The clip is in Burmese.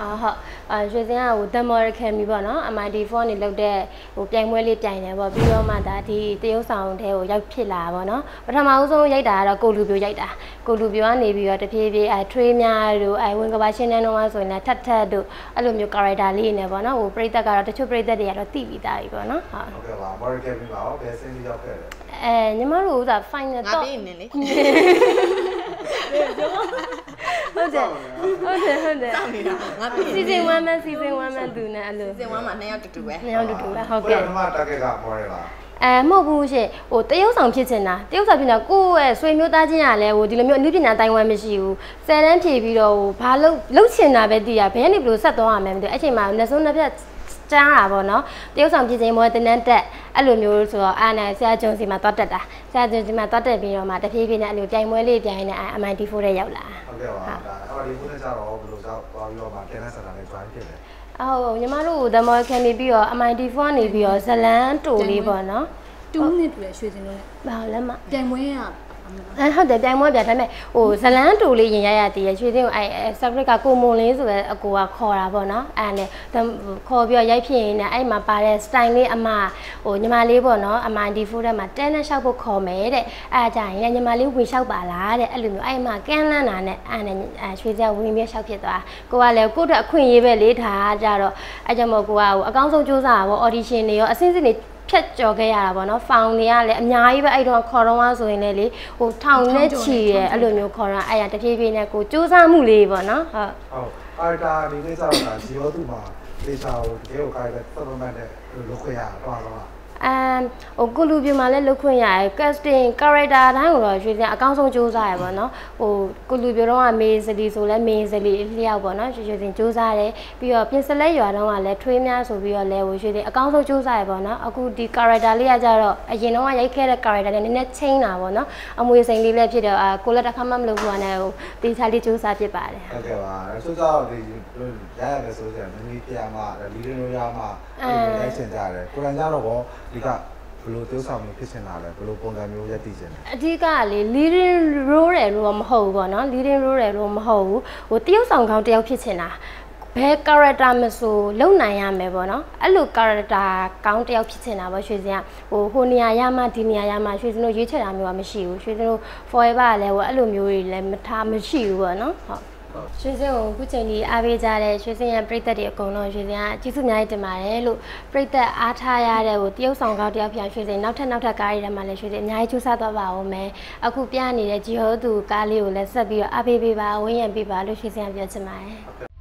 อ๋อฮะช่วยเสียงอุตมารแค่มีบ่เนาะอมาดีฟอนนี่เราได้อุปยมวยเล็บใจเนี่ยบ่พี่ว่ามาตาที่เตี้ยวสาวแถวยักผิดลาบ่เนาะปฐมอุสงย้ายตาก็โกลูเปียวย้ายตาโกลูเปียวอ่ะหนีပြီးတော့တဖြည်းဖြည်းအထွေးများတို့အဝင်ကဘာရှင်နေတော့ဆိုရင်လည်းထပ်ထပ်တို့အဲ့လိုမျိုး character လေးနေบ่เนาะဟိုပရိသတ်ကတော့တချို့ပရိသတ်တွေကတော့သိပြီးသားပြီบ่เนาะဟုတ်ကဲ့ပါ Marvel ကပြီးပါတော့ဘယ်စင်းကြီးရောက်ခဲ့လဲညီမတို့ဥစား final တော့ငါပြီးနေလေဟုတ်တယ်ငါပြီ season 1 man season 1 man ดูนะอะโล season 1มา2รอบတူๆเว้ย2รอบတူๆอ่ะဟုတ်ကဲ့ပထမ target ကပေါ်ရလားမဟုတ်ဘူးရှင်ဟိုတရုပ်ဆောင်ဖြစ်ချင်တာတရုပ်ဆောင်ဖြစ်တာကိုယ့်ရဲ့ဆွေမျိုးသားချင်းကလည်းဟိုဒီလိုမျိုးအနုပညာတိုင်ဝမ်မရှိဘူး10တန်းဖြည့်ပြီးတော့ဟိုဘာလှုပ်ချင်တာပဲတည်ရဘယ်ကနေဘလို့ဆက်သွားရမယ်မသိဘူးအဲ့ချိန်မှာလက်စုံနှစ်ဖက်จ้างอ่ะบ่เนาะเตี้ยวส่องผิดจริงบ่ตะนั้นตัดไอ้หลูမျိုးဆိုတော့อ่ะน่ะเสียจုံစီมาตั้วตัดตาเสียจုံစီมาตั้วตัดပြီးတော့มาตะဖြည်းဖြည်းเนี่ยไอ้หลูไป่ม้วยเล่ไป่เนี่ยอ่ะ MID4 ได้หยอกล่ะဟုတ်ကဲ့ပါဒါအဲ့တော့ဒီဖိုးနဲ့ကြတော့ဘယ်လိုကြောက်သွားပြီးတော့มาတန်ဆန်တာနဲ့ join ဖြစ်တယ်အော်ညီမတို့ demo ခံနေပြီးတော့ MID4 နေပြီးတော့ဇလန်းတူလေးပေါ့เนาะ2 minute တွေ့ရွှေစင်လို့လဲဘာလဲမไป่ม้วยอ่ะဟုတ်တယ်တိုင်မွေးပြဒါပေမဲ့ဟိုဇလန်းတူလေးရင်ရရတည်ရရွှေစင်းကိုအဲ့ subscribe ကကိုမွန်လေးဆိုပဲအကိုကခေါ်တာပေါ့နော်အဲ့နဲ့ခေါ်ပြီးရိုက်ဖြစ်ရင်လည်းအဲ့မှာပါတဲ့ style လေးအမဟိုညီမလေးပေါ့နော်အမD4ထဲမှာ10နဲ့ရှောက်ဖို့ခေါ်မယ်တဲ့အဲ့ကြရင်ညီမလေးဝင်ရှောက်ပါလားတဲ့အဲ့လိုမျိုးအဲ့မှာကန်းလန်းတာနဲ့အဲ့နဲ့ရွှေစင်းဝင်ပြီးရှောက်ဖြစ်သွားကိုကလည်းကို့အတွက်အခွင့်အရေးပဲလေးထားကြတော့အဲ့ကြောင့်မို့ကိုကဟိုအကောင်းဆုံးစူးစမ်းတာပေါ့ audition တွေရောအဆင့်ဆင့်တွေဖြတ်ကျော်ခဲ့ရတာပေါ့နော်ဖောင်တွေကလည်းအများကြီးပဲအဲ့တော့ခေါ်တော့မှဆိုရင်လည်းလေဟိုထောင်နဲ့ချီရဲ့အဲ့လိုမျိုးခေါ်တာအဲ့ရတဖြည်းဖြည်းနဲ့ကိုစူးစမ်းမှုလေးပေါ့နော်ဟုတ်ဟုတ်ကာရတာဒီကိစ္စကဇီရောသူ့မှာဒေတာကိုတကယ်ကိုကာရတာ supplement နဲ့လုပ်ခွင့်ရတော့တော့โอ้กูรูบิมาแล้วลุกขึ้นอย่าง casting character ทั้งหมดเลยชื่อเสียงอก้าวส่งจู้ซ่าเลยป่ะเนาะโหกูรูบิโรงอ่ะเมสลีโซแล้วเมสลีเลี้ยวป่ะเนาะชื่อเสียงจู้ซ่าเลยပြီးတော့ပြင်စလက်ရွာတော့อ่ะแล้วထွေးများဆိုပြီးတော့လဲဟိုชื่อเสียงอก้าวส่งจู้ซ่าเลยป่ะเนาะအခုဒီ character လေးอ่ะจ้ะတော့အရင်တော့อ่ะရိုက်ခဲ့တဲ့ character เนี่ยเนเน่ချိန်တာป่ะเนาะအမွေစိန်လေးလည်းဖြစ်တော့ကိုလည်းတစ်ခါမှမလုပ်ဘူးอ่ะเนี่ยဟိုတေချာလေးจู้ซ่าဖြစ်ပါတယ်ဟုတ်ကဲ့ပါဆိုတော့ဒီရရမယ်ဆိုတော့မင်းကြီးပြရမှာလီလင်းလို့ရမှာရိုက်ချင်ကြတယ်ကိုရန်ကြတော့ဘောဒီကဘလို့တိုးဆောင်မျိုးဖြစ်စင်လာလဲဘလို့ပုံစံမျိုးရက်တည်စင်လဲအဓိကလေ leading role တယ်လို့မဟုတ်ဘူးပေါ့နော် leading role တယ်လို့မဟုတ်ဘူးဟိုတယောက်ဆောင်ကောင်းတယောက်ဖြစ်စင်တာဘယ် character မဆိုလုံနိုင်ရမယ်ပေါ့နော်အဲ့လို character ကောင်းတယောက်ဖြစ်စင်တာပေါ့ရွှေစင်ကဟိုနေရာရမှဒီနေရာရမှရွှေစင်တို့ရွေးချယ်တာမျိုးကမရှိဘူးရွှေစင်တို့ forever လည်းဟိုအဲ့လိုမျိုးတွေလည်းမထားမရှိဘူးပေါ့နော်ဟုတ်ရွှေစင်းကိုအခုချိန်ကြီးအားပေးကြတဲ့ရွှေစင်းရဲ့ပရိသတ်တွေအကုန်လုံးရွှေစင်းကကျေးဇူးအများကြီးတင်ပါတယ်လို့ပရိသတ်အားထားရတဲ့ဟိုတရုပ်ဆောင်ကောင်းတယောက်ပြန်ရွှေစင်းနောက်ထပ်ကားတွေထဲမှာလည်းရွှေစင်းအများကြီးကြိုးစားသွားပါဦးမယ်အခုပြနေတဲ့ဂျီဟိုသူကားလေးကိုလည်းဆက်ပြီးတော့အားပေးပါဝန်းရံပေးပါလို့ရွှေစင်းကပြောချင်ပါတယ်